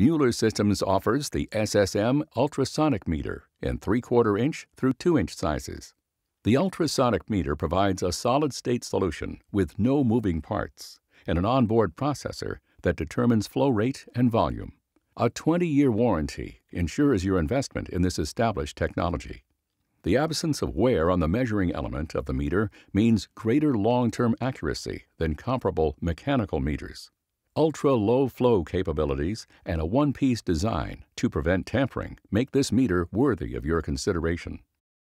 Mueller Systems offers the SSM ultrasonic meter in 3/4-inch through 2-inch sizes. The ultrasonic meter provides a solid-state solution with no moving parts and an onboard processor that determines flow rate and volume. A 20-year warranty ensures your investment in this established technology. The absence of wear on the measuring element of the meter means greater long-term accuracy than comparable mechanical meters. Ultra-low flow capabilities and a one-piece design to prevent tampering make this meter worthy of your consideration.